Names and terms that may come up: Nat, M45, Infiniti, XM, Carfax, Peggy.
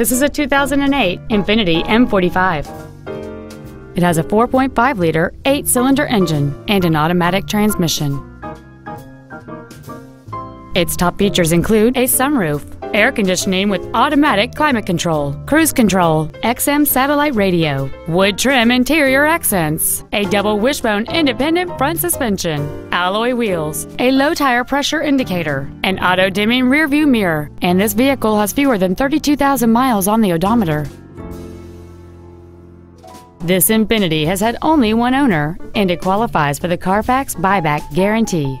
This is a 2008 Infiniti M45. It has a 4.5-liter, 8-cylinder engine and an automatic transmission. Its top features include a sunroof, air conditioning with automatic climate control, cruise control, XM satellite radio, wood trim interior accents, a double wishbone independent front suspension, alloy wheels, a low tire pressure indicator, an auto-dimming rearview mirror, and this vehicle has fewer than 32,000 miles on the odometer. This Infiniti has had only one owner, and it qualifies for the Carfax buyback guarantee.